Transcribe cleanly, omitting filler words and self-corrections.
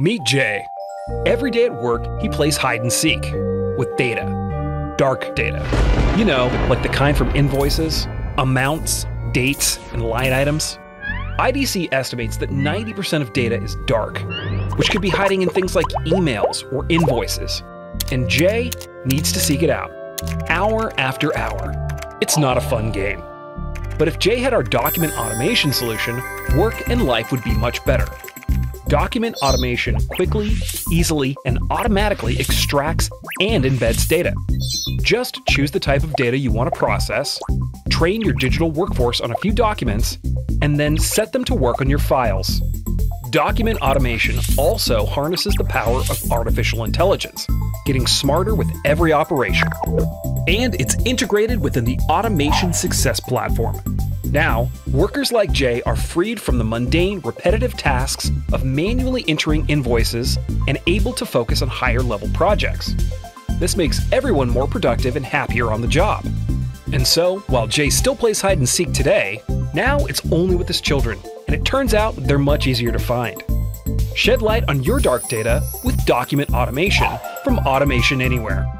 Meet Jay. Every day at work, he plays hide and seek with data, dark data. You know, like the kind from invoices, amounts, dates, and line items. IDC estimates that 90% of data is dark, which could be hiding in things like emails or invoices. And Jay needs to seek it out, hour after hour. It's not a fun game. But if Jay had our document automation solution, work and life would be much better. Document automation quickly, easily, and automatically extracts and embeds data. Just choose the type of data you want to process, train your digital workforce on a few documents, and then set them to work on your files. Document automation also harnesses the power of artificial intelligence, getting smarter with every operation. And it's integrated within the Automation Success Platform. Now, workers like Jay are freed from the mundane, repetitive tasks of manually entering invoices and able to focus on higher-level projects. This makes everyone more productive and happier on the job. And so, while Jay still plays hide and seek today, now it's only with his children, and it turns out they're much easier to find. Shed light on your dark data with document automation from Automation Anywhere.